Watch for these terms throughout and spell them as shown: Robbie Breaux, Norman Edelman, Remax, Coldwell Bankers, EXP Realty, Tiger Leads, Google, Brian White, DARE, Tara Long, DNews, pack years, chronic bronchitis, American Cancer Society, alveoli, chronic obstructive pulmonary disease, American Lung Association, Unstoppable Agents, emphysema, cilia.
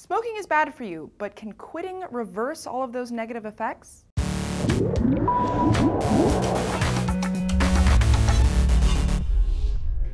Smoking is bad for you, but can quitting reverse all of those negative effects?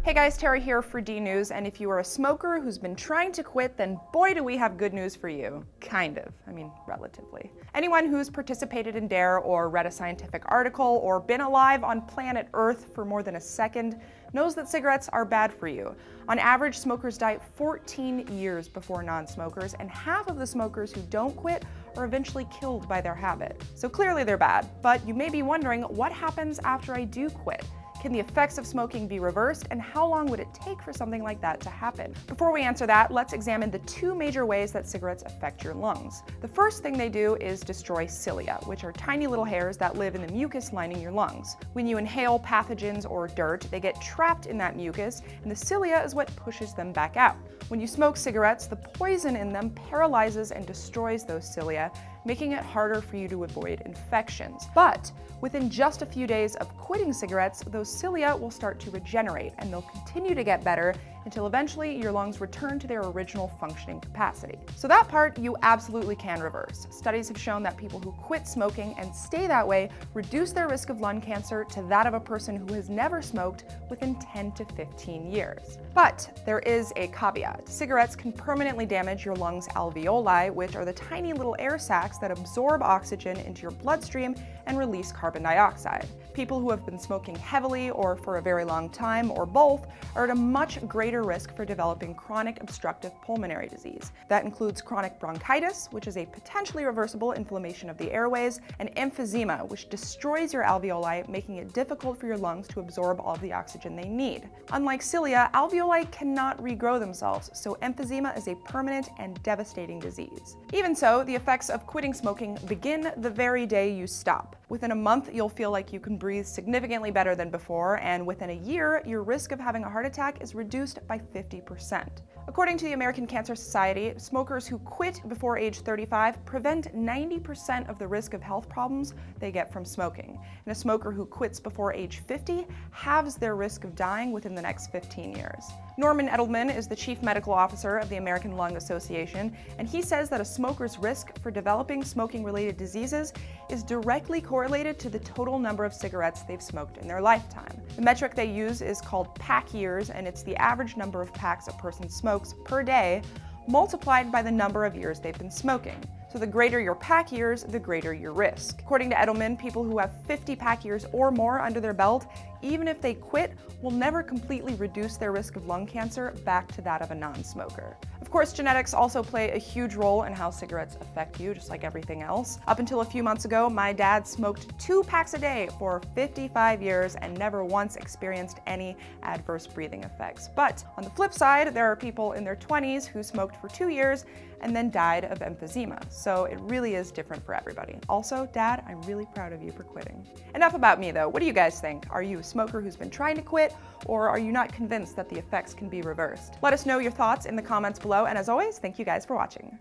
Hey guys, Tara here for DNews, and if you are a smoker who's been trying to quit, then boy do we have good news for you. Kind of. I mean, relatively. Anyone who's participated in DARE or read a scientific article or been alive on planet Earth for more than a second knows that cigarettes are bad for you. On average, smokers die 14 years before non-smokers, and half of the smokers who don't quit are eventually killed by their habit. So clearly they're bad, but you may be wondering, what happens after I do quit? Can the effects of smoking be reversed, and how long would it take for something like that to happen? Before we answer that, let's examine the two major ways that cigarettes affect your lungs. The first thing they do is destroy cilia, which are tiny little hairs that live in the mucus lining your lungs. When you inhale pathogens or dirt, they get trapped in that mucus, and the cilia is what pushes them back out. When you smoke cigarettes, the poison in them paralyzes and destroys those cilia, making it harder for you to avoid infections. But within just a few days of quitting cigarettes, those cilia will start to regenerate, and they'll continue to get better until eventually your lungs return to their original functioning capacity. So that part you absolutely can reverse. Studies have shown that people who quit smoking and stay that way reduce their risk of lung cancer to that of a person who has never smoked within 10 to 15 years. But there is a caveat. Cigarettes can permanently damage your lungs' alveoli, which are the tiny little air sacs that absorb oxygen into your bloodstream and release carbon dioxide. People who have been smoking heavily or for a very long time, or both, are at a much greater risk for developing chronic obstructive pulmonary disease. That includes chronic bronchitis, which is a potentially reversible inflammation of the airways, and emphysema, which destroys your alveoli, making it difficult for your lungs to absorb all of the oxygen they need. Unlike cilia, alveoli cannot regrow themselves, so emphysema is a permanent and devastating disease. Even so, the effects of quitting smoking begin the very day you stop. Within a month, you'll feel like you can breathe significantly better than before, and within a year, your risk of having a heart attack is reduced by 50%. According to the American Cancer Society, smokers who quit before age 35 prevent 90% of the risk of health problems they get from smoking. And a smoker who quits before age 50 halves their risk of dying within the next 15 years. Norman Edelman is the chief medical officer of the American Lung Association, and he says that a smoker's risk for developing smoking-related diseases is directly correlated to the total number of cigarettes they've smoked in their lifetime. The metric they use is called pack years, and it's the average number of packs a person smokes per day multiplied by the number of years they've been smoking. So the greater your pack years, the greater your risk. According to Edelman, people who have 50 pack years or more under their belt, even if they quit, will never completely reduce their risk of lung cancer back to that of a non-smoker. Of course, genetics also play a huge role in how cigarettes affect you, just like everything else. Up until a few months ago, my dad smoked 2 packs a day for 55 years and never once experienced any adverse breathing effects. But on the flip side, there are people in their 20s who smoked for 2 years and then died of emphysema. So it really is different for everybody. Also, Dad, I'm really proud of you for quitting. Enough about me though. What do you guys think? Are you a smoker who's been trying to quit, or are you not convinced that the effects can be reversed? Let us know your thoughts in the comments below, and as always, thank you guys for watching.